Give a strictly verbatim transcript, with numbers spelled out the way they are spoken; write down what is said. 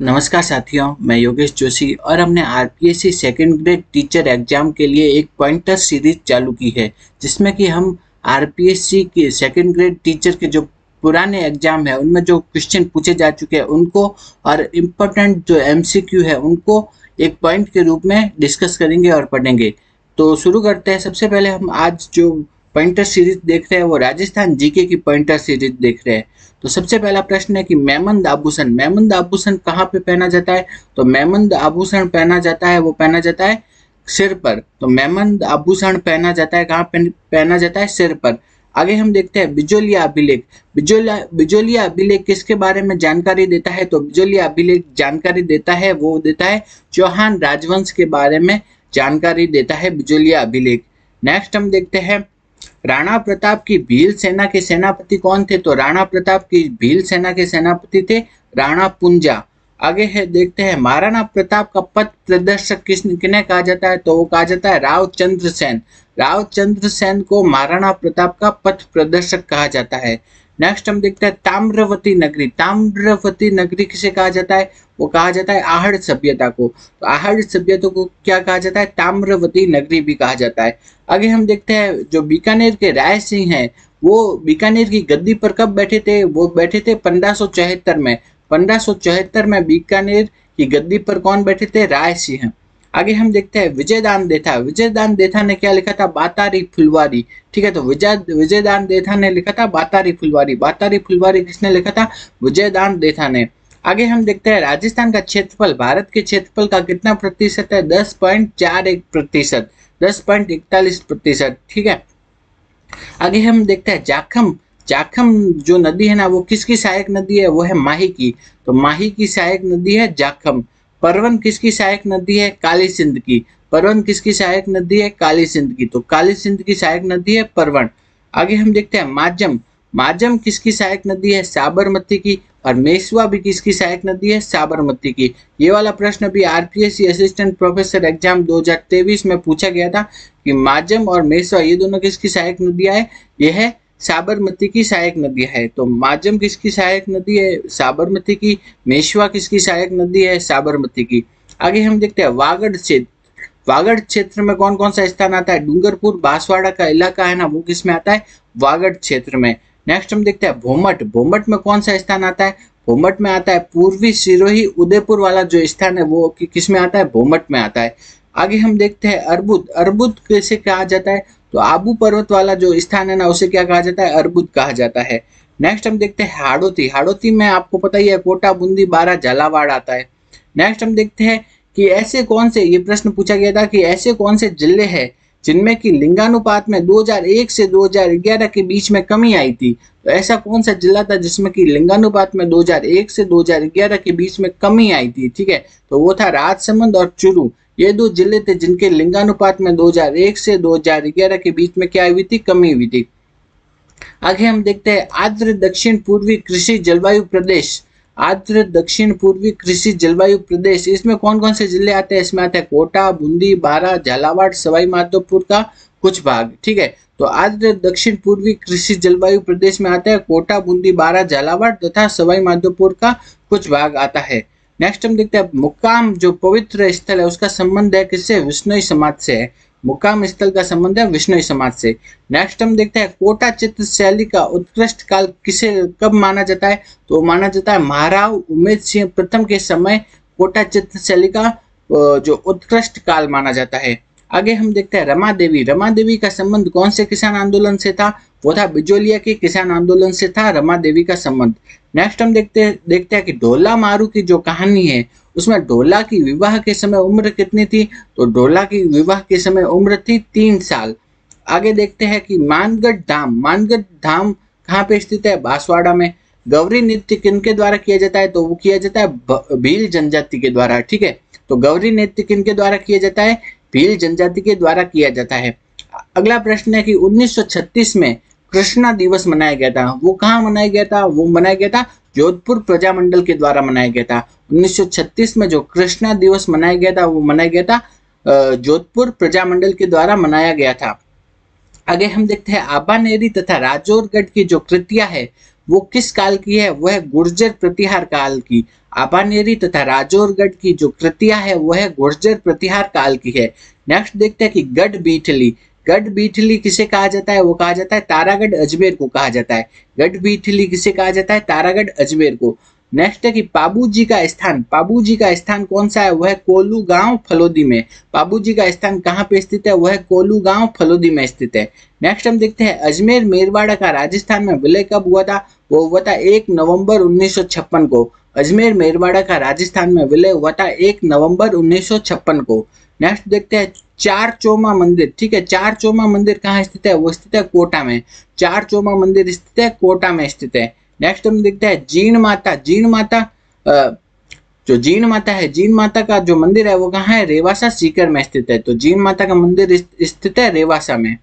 नमस्कार साथियों, मैं योगेश जोशी और हमने R P S C second grade teacher exam के लिए एक पॉइंटर सीरीज चालू की है, जिसमें कि हम आर पी एस सी के सेकेंड ग्रेड टीचर के जो पुराने एग्जाम है उनमें जो क्वेश्चन पूछे जा चुके हैं उनको और इम्पोर्टेंट जो एम सी क्यू है उनको एक पॉइंट के रूप में डिस्कस करेंगे और पढ़ेंगे। तो शुरू करते हैं। सबसे पहले हम आज जो पॉइंटर सीरीज देख रहे हैं वो राजस्थान जीके की पॉइंटर सीरीज देख रहे हैं। तो सबसे पहला प्रश्न है कि मेमंद आभूषण मेमंद आभूषण कहाँ पे पहना जाता है? तो मेमंद आभूषण पहना जाता है वो पहना जाता है सिर पर। तो मेमंद आभूषण पहना जाता है कहाँ पहना जाता है? सिर पर। आगे हम देखते हैं बिजोलिया अभिलेख। बिजोलिया बिजोलिया अभिलेख किसके बारे में जानकारी देता है? तो बिजोलिया अभिलेख जानकारी देता है वो देता है चौहान राजवंश के बारे में जानकारी देता है बिजोलिया अभिलेख। नेक्स्ट हम देखते हैं राणा प्रताप की भील सेना के सेनापति कौन थे? तो राणा प्रताप की भील सेना के सेनापति थे राणा पुंजा। आगे है देखते हैं महाराणा प्रताप का पथ प्रदर्शक किस किन्हें कहा जाता है? तो वो कहा जाता है राव चंद्र सेन। राव चंद्र सेन को महाराणा प्रताप का पथ प्रदर्शक कहा जाता है। नेक्स्ट हम देखते हैं ताम्रवती नगरी ताम्रवती नगरी किसे कहा जाता है? वो कहा जाता है आहड़ सभ्यता को। तो आहड़ सभ्यता को क्या कहा जाता है? ताम्रवती नगरी भी कहा जाता है। आगे हम देखते हैं जो बीकानेर के राय सिंह हैं वो बीकानेर की गद्दी पर कब बैठे थे? वो बैठे थे पंद्रह सौ चौहत्तर में पंद्रह सौ चौहत्तर में बीकानेर की गद्दी पर कौन बैठे थे? राय सिंह। आगे हम देखते हैं विजयदान देथा विजयदान देथा ने क्या लिखा था? बातारी फुलवारी। ठीक है, तो विजय विजयदान देथा ने लिखा था बातारी फुलवारी। बातारी फुलवारी किसने लिखा था? विजयदान देथा ने। आगे हम देखते हैं राजस्थान का क्षेत्रफल भारत के क्षेत्रफल का कितना प्रतिशत है? दस पॉइंट चार एक प्रतिशत दस पॉइंट इकतालीस प्रतिशत ठीक है। आगे हम देखते हैं जाखम जाखम जो नदी है ना वो किसकी सहायक नदी है? वो है माही की। तो माही की सहायक नदी है जाखम। परवन किसकी सहायक नदी है? काली सिंध की। परवन किसकी सहायक नदी है? काली सिंध की। तो काली सिंध की सहायक नदी है परवन। आगे हम देखते हैं माजम माजम किसकी सहायक नदी है? साबरमती की। और मेसवा भी किसकी सहायक नदी है? साबरमती की। ये वाला प्रश्न भी आरपीएससी असिस्टेंट प्रोफेसर एग्जाम दो हजार तेईस में पूछा गया था कि माजम और मेसवा ये दोनों किसकी सहायक नदियां है? ये है साबरमती की सहायक नदी है। तो माजम किसकी सहायक नदी है? साबरमती की। मेश्वा किसकी सहायक नदी है? साबरमती की। आगे हम देखते हैं वागड़ क्षेत्र वागड़ क्षेत्र में कौन कौन सा स्थान आता है? डूंगरपुर बांसवाड़ा का इलाका है ना वो किसमें आता है? वागड़ क्षेत्र में। नेक्स्ट हम देखते हैं भोमट भोमट में कौन सा स्थान आता है? भोमट में आता है पूर्वी सिरोही उदयपुर वाला जो स्थान है वो कि किसमें आता है? भोमट में आता है। आगे हम देखते हैं अर्बुद अर्बुद कैसे कहा जाता है? तो आबू पर्वत वाला जो स्थान है ना उसे क्या कहा जाता है? अर्बुद कहा जाता है। नेक्स्ट हम देखते हैं हाड़ौती हाड़ौती में आपको पता ही है कोटा बूंदी बारा झालावाड़ आता है। नेक्स्ट हम देखते हैं कि ऐसे कौन से ये प्रश्न पूछा गया था कि ऐसे कौन से जिले हैं जिनमें कि लिंगानुपात में दो हजार एक से दो हजार ग्यारह के बीच में कमी आई थी? तो ऐसा कौन सा जिला था जिसमें कि लिंगानुपात में दो हजार एक से दो हजार ग्यारह के बीच में कमी आई थी? ठीक है, तो वो था राजसमंद और चूरू। ये दो जिले थे जिनके लिंगानुपात में दो हजार एक से दो हजार ग्यारह के बीच में क्या हुई थी? कमी हुई थी। आगे हम देखते हैं आर्द्र दक्षिण पूर्वी कृषि जलवायु प्रदेश आर्द्र दक्षिण पूर्वी कृषि जलवायु प्रदेश इसमें कौन कौन से जिले आते हैं? इसमें आता है कोटा बूंदी बारा झालावाड़ सवाई माधोपुर का कुछ भाग। ठीक है, तो आर्द्र दक्षिण पूर्वी कृषि जलवायु प्रदेश में आता है कोटा बूंदी बारा झालावाड़ तथा सवाई माधोपुर का कुछ भाग आता है। नेक्स्ट हम देखते हैं मुकाम जो पवित्र स्थल है उसका संबंध है किससे? विष्णोई समाज से है। मुकाम स्थल का संबंध है विष्णोई समाज से। नेक्स्ट हम देखते हैं कोटा चित्र शैली का उत्कृष्ट काल किसे कब माना जाता है? तो माना जाता है महाराव उमेद सिंह प्रथम के समय कोटा चित्र शैली का जो उत्कृष्ट काल माना जाता है। आगे हम देखते हैं रमा देवी रमा देवी का संबंध कौन से किसान आंदोलन से था? वो था बिजोलिया के किसान आंदोलन से था रमा देवी का संबंध। नेक्स्ट हम देखते देखते हैं कि ढोला मारू की जो कहानी है उसमें ढोला की विवाह के समय उम्र कितनी थी? तो ढोला की विवाह के समय उम्र थी तीन साल। आगे देखते हैं कि मानगढ़ धाम मानगढ़ धाम कहाँ पे स्थित है? बांसवाड़ा में। गौरी नृत्य किनके द्वारा किया जाता है? तो वो किया जाता है भील जनजाति के द्वारा। ठीक है, तो गौरी नृत्य किनके द्वारा किया जाता है? भील जनजाति के द्वारा किया जाता है। अगला प्रश्न है कि उन्नीस सौ छत्तीस में कृष्णा दिवस मनाया गया था। वो कहाँ मनाया गया था? वो मनाया गया था जोधपुर प्रजामंडल के द्वारा मनाया गया था। उन्नीस सौ छत्तीस में जो कृष्णा दिवस मनाया गया था वो मनाया गया था जोधपुर प्रजामंडल के द्वारा मनाया गया था। आगे हम देखते हैं आबानेरी तथा राजौरगढ़ की जो कृतियां है वो किस काल की है? वो है गुर्जर प्रतिहार काल की। आबानेरी तथा राजौरगढ़ की जो कृतियां है वह गुर्जर प्रतिहार काल की है। नेक्स्ट देखते हैं कि गढ़ बीठली, गढ़ बीठली किसे कहा जाता है? वो कहा जाता है तारागढ़ अजमेर को कहा जाता है। गढ़ बीठली किसे कहा जाता है? तारागढ़ अजमेर को। नेक्स्ट है कि पाबूजी का स्थान, पाबूजी का स्थान कौन सा है? वह कोलू गांव फलोदी में। पाबूजी का स्थान कहाँ पे स्थित है? वह कोलू गांव फलोदी में स्थित है। नेक्स्ट हम देखते हैं अजमेर मेरवाड़ा का राजस्थान में विलय कब हुआ था? वो हुआ था एक नवंबर उन्नीस सौ छप्पन को। अजमेर मेरवाड़ा का राजस्थान में विलय हुआ था एक नवंबर उन्नीस सौ छप्पन को। नेक्स्ट देखते हैं चार चौमा मंदिर, ठीक है, चार चौमा मंदिर कहाँ स्थित है? वो स्थित है कोटा में। चार चौमा मंदिर स्थित है कोटा में स्थित है। नेक्स्ट हम देखते हैं जीण माता, जीण माता जो जीण माता है, जीण माता का जो मंदिर है वो कहाँ है? रेवासा सीकर में स्थित है। तो जीण माता का मंदिर स्थित है रेवासा में।